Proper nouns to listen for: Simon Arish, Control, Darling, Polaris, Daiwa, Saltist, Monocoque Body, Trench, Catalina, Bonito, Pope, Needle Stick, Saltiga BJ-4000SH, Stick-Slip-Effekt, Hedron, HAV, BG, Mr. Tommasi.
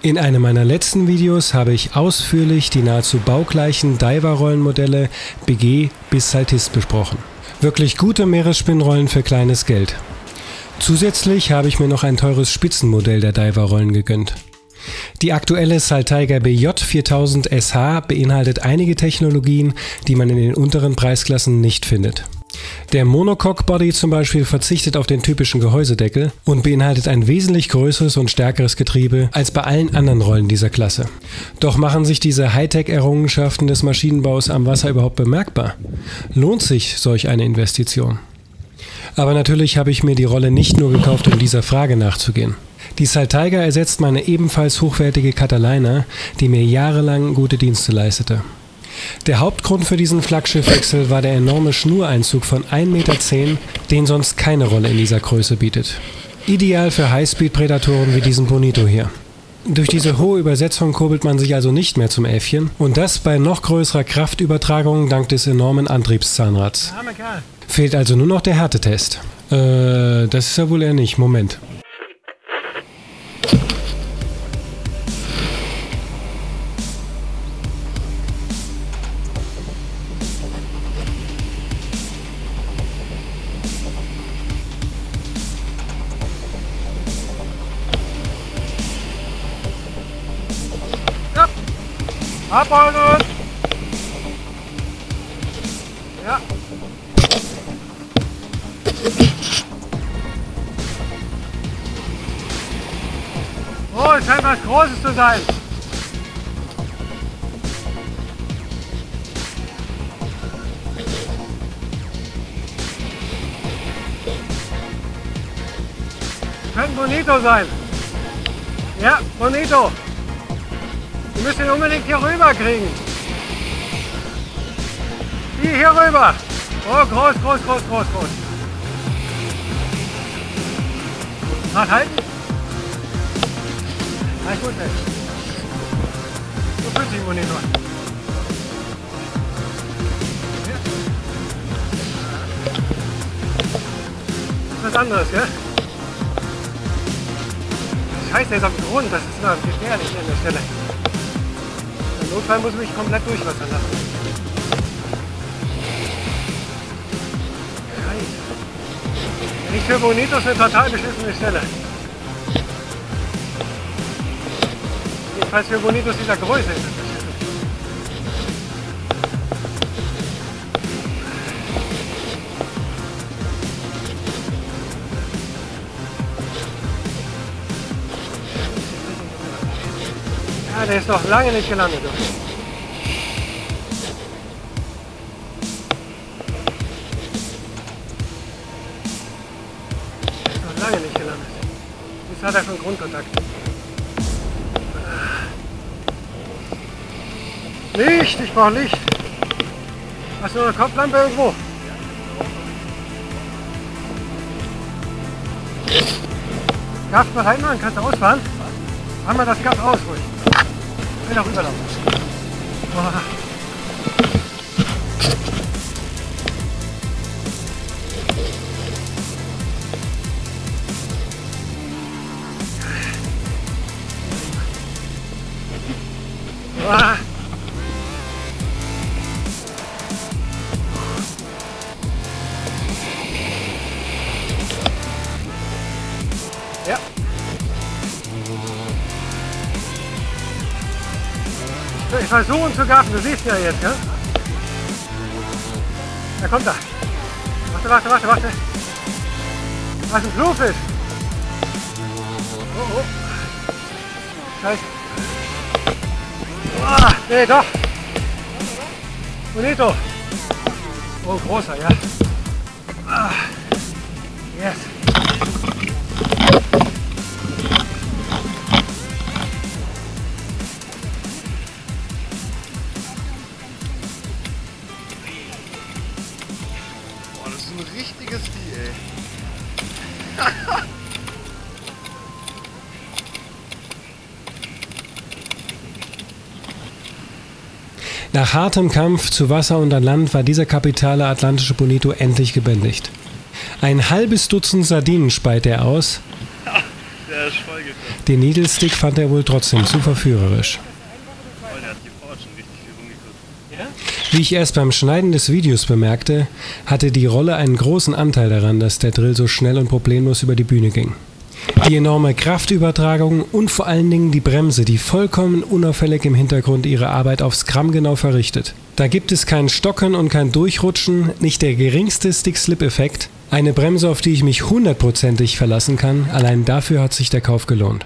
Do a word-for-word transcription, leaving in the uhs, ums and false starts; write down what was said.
In einem meiner letzten Videos habe ich ausführlich die nahezu baugleichen Daiwa-Rollenmodelle B G bis Saltist besprochen. Wirklich gute Meeresspinnrollen für kleines Geld. Zusätzlich habe ich mir noch ein teures Spitzenmodell der Daiwa-Rollen gegönnt. Die aktuelle Saltiga B J viertausend S H beinhaltet einige Technologien, die man in den unteren Preisklassen nicht findet. Der Monocoque Body zum Beispiel verzichtet auf den typischen Gehäusedeckel und beinhaltet ein wesentlich größeres und stärkeres Getriebe als bei allen anderen Rollen dieser Klasse. Doch machen sich diese Hightech-Errungenschaften des Maschinenbaus am Wasser überhaupt bemerkbar? Lohnt sich solch eine Investition? Aber natürlich habe ich mir die Rolle nicht nur gekauft, um dieser Frage nachzugehen. Die Saltiga ersetzt meine ebenfalls hochwertige Catalina, die mir jahrelang gute Dienste leistete. Der Hauptgrund für diesen Flaggschiffwechsel war der enorme Schnureinzug von ein Meter zehn, den sonst keine Rolle in dieser Größe bietet. Ideal für Highspeed-Prädatoren wie diesen Bonito hier. Durch diese hohe Übersetzung kurbelt man sich also nicht mehr zum Äffchen und das bei noch größerer Kraftübertragung dank des enormen Antriebszahnrads. Fehlt also nur noch der Härtetest. Äh, das ist ja wohl eher nicht. Moment. Abholen uns! Ja! Oh, es scheint was Großes zu sein! Könnte Bonito sein! Ja, Bonito! Wir müssen ihn unbedingt hier rüber kriegen. Hier, hier rüber. Oh, groß, groß, groß, groß, groß. Nachhalten. Na gut, ey. So fühlt sich Bonito an. Das ist was anderes, gell? Scheiße, der ist auf dem Grund. Das ist immer gefährlich an der Stelle. Im Notfall muss ich mich komplett durchwassern lassen. Scheiße. Nicht für Bonito ist eine total beschissene Stelle. Jedenfalls für Bonito dieser Größe ist es beschissen. Ja, der ist noch lange nicht gelandet. Der ist noch lange nicht gelandet. Jetzt hat er schon Grundkontakt. Licht, ich brauche Licht. Hast du noch eine Kopflampe irgendwo? Gas bereit machen, kannst du ausfahren? Mach mal das Gas aus, ruhig. Ich will noch rüberlaufen. Boah. Boah. Ja. Ich versuche ihn zu gaffen, du siehst ja jetzt, gell? Da kommt er. Warte, warte, warte, warte. Was ein Flugfisch. Oh, oh. Scheiße. Oh, nee, doch. Bonito. Oh, großer, ja. Ah. Yes. Richtiges Vieh, ey. Nach hartem Kampf zu Wasser und an Land war dieser kapitale atlantische Bonito endlich gebändigt. Ein halbes Dutzend Sardinen speit er aus Der ist voll gekommen. Den Needle Stick fand er wohl trotzdem zu verführerisch. Oh, der hat die Frau schon richtig viel rumgekürzt. Wie ich erst beim Schneiden des Videos bemerkte, hatte die Rolle einen großen Anteil daran, dass der Drill so schnell und problemlos über die Bühne ging. Die enorme Kraftübertragung und vor allen Dingen die Bremse, die vollkommen unauffällig im Hintergrund ihre Arbeit aufs Gramm genau verrichtet. Da gibt es kein Stocken und kein Durchrutschen, nicht der geringste Stick-Slip-Effekt. Eine Bremse, auf die ich mich hundertprozentig verlassen kann, allein dafür hat sich der Kauf gelohnt.